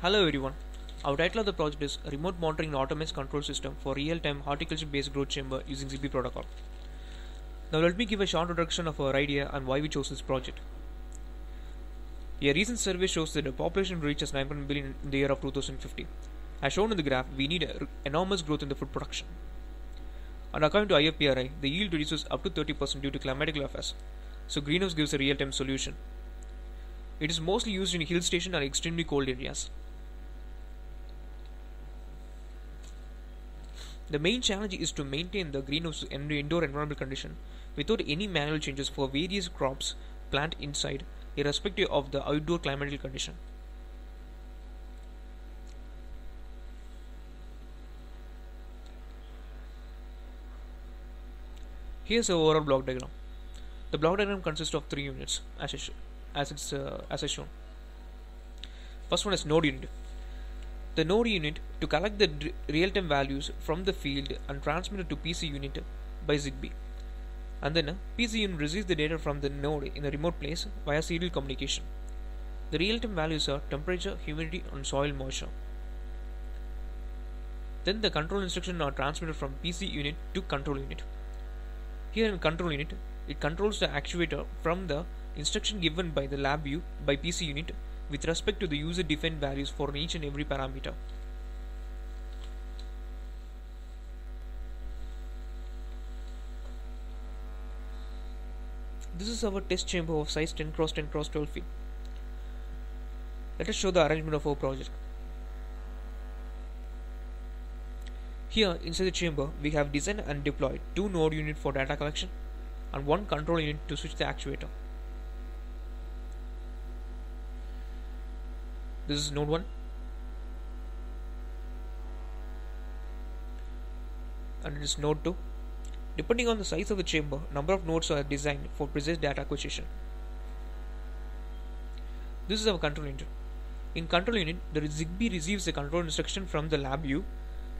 Hello everyone, our title of the project is Remote Monitoring and Automated Control System for Real-Time Horticulture-Based Growth Chamber using ZB protocol. Now let me give a short introduction of our idea and why we chose this project. A recent survey shows that the population reaches 900 billion in the year of 2050. As shown in the graph, we need enormous growth in the food production. And according to IFPRI, the yield reduces up to 30% due to climatic effects, so greenhouse gives a real-time solution. It is mostly used in hill stations and extremely cold areas. The main challenge is to maintain the greenhouse and indoor environmental condition without any manual changes for various crops planted inside, irrespective of the outdoor climatic condition. Here is our overall block diagram. The block diagram consists of 3 units, as shown. First one is node unit. The node unit to collect the real-time values from the field and transmit it to PC unit by Zigbee. And then PC unit receives the data from the node in a remote place via serial communication. The real-time values are temperature, humidity and soil moisture. Then the control instructions are transmitted from PC unit to control unit. Here in control unit, it controls the actuator from the instruction given by the LabVIEW by PC unit with respect to the user-defined values for each and every parameter. This is our test chamber of size 10 x 10 x 12 feet. Let us show the arrangement of our project. Here inside the chamber, we have designed and deployed 2 node units for data collection and 1 control unit to switch the actuator. This is node 1, and it is node 2. Depending on the size of the chamber, number of nodes are designed for precise data acquisition. This is our control unit. In control unit, the Zigbee receives the control instruction from the LabVIEW,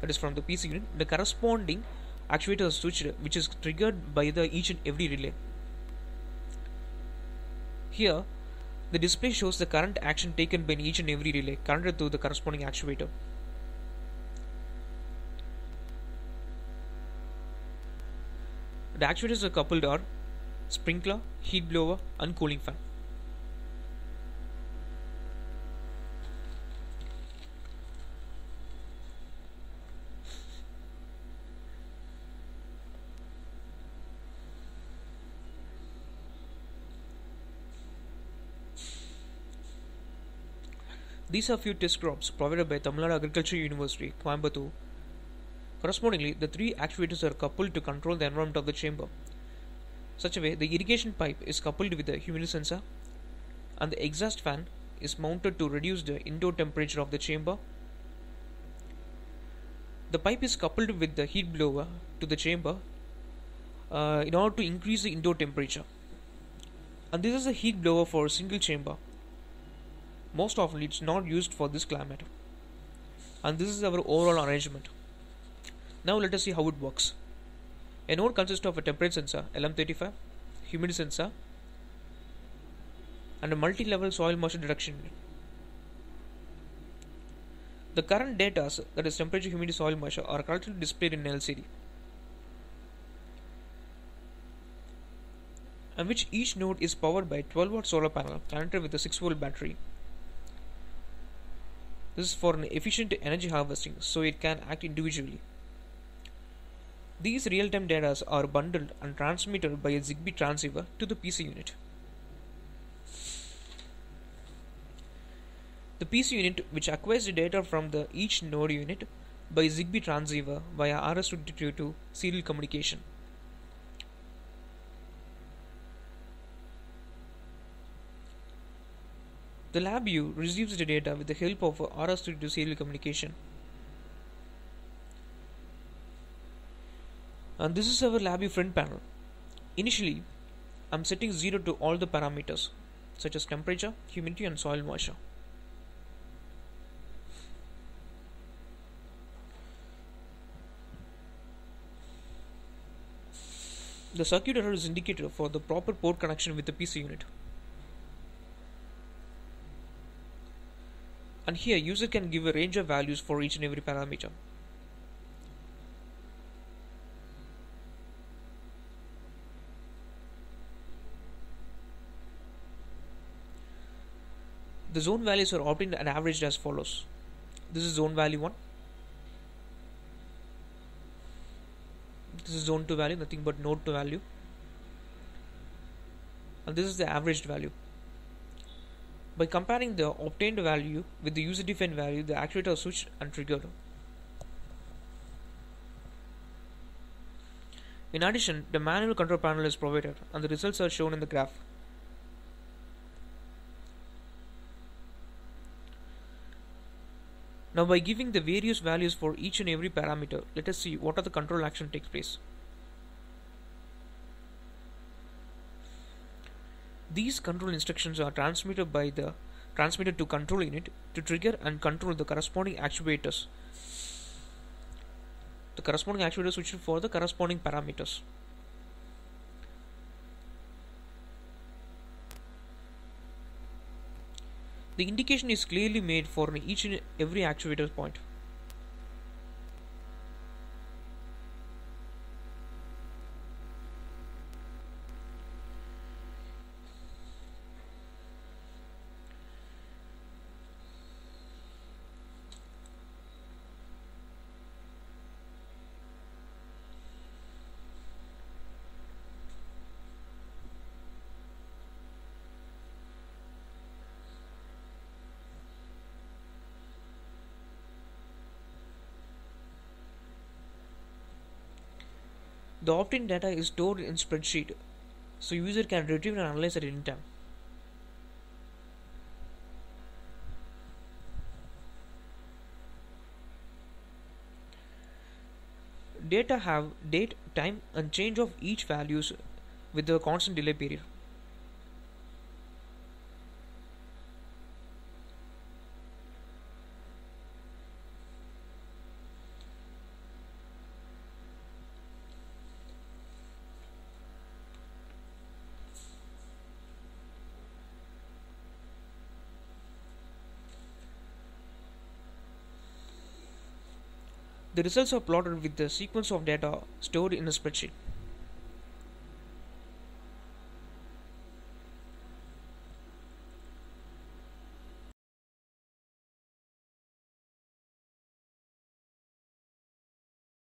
that is from the PC unit. The corresponding actuator is switched, which is triggered by the each and every relay. Here, the display shows the current action taken by each and every relay, connected to the corresponding actuator. The actuators are coupled are sprinkler, heat blower and cooling fan. These are few test crops provided by Tamil Nadu Agriculture University, Coimbatore. Correspondingly, the 3 actuators are coupled to control the environment of the chamber. Such a way, the irrigation pipe is coupled with the humidity sensor, and the exhaust fan is mounted to reduce the indoor temperature of the chamber. The pipe is coupled with the heat blower to the chamber in order to increase the indoor temperature. And this is a heat blower for a single chamber. Most often it's not used for this climate. And this is our overall arrangement. Now let us see how it works. A node consists of a temperature sensor, LM35, humidity sensor, and a multi-level soil moisture detection unit. The current data, that is temperature, humidity, soil moisture, are currently displayed in LCD, and which each node is powered by a 12-watt solar panel connected with a 6-volt battery. This is for an efficient energy harvesting, so it can act individually. These real-time data are bundled and transmitted by a Zigbee transceiver to the PC unit. The PC unit, which acquires the data from the each node unit by Zigbee transceiver via RS232 serial communication. The LabVIEW receives the data with the help of RS232 serial communication. And this is our LabVIEW front panel. Initially, I am setting 0 to all the parameters such as temperature, humidity and soil moisture. The circuit error is indicated for the proper port connection with the PC unit. and here user can give a range of values for each and every parameter. The zone values are obtained and averaged as follows. This is zone value 1. This is zone 2 value, nothing but node 2 value. And this is the averaged value. By comparing the obtained value with the user defined value, the actuator is switched and triggered. In addition, the manual control panel is provided and the results are shown in the graph. Now by giving the various values for each and every parameter, let us see what are the control action takes place. These control instructions are transmitted to control unit to trigger and control the corresponding actuators. The corresponding actuators switch for the corresponding parameters. The indication is clearly made for each and every actuator point. The obtained data is stored in spreadsheet, so user can retrieve and analyze at any time. Data have date, time and change of each values with a constant delay period. The results are plotted with the sequence of data stored in a spreadsheet.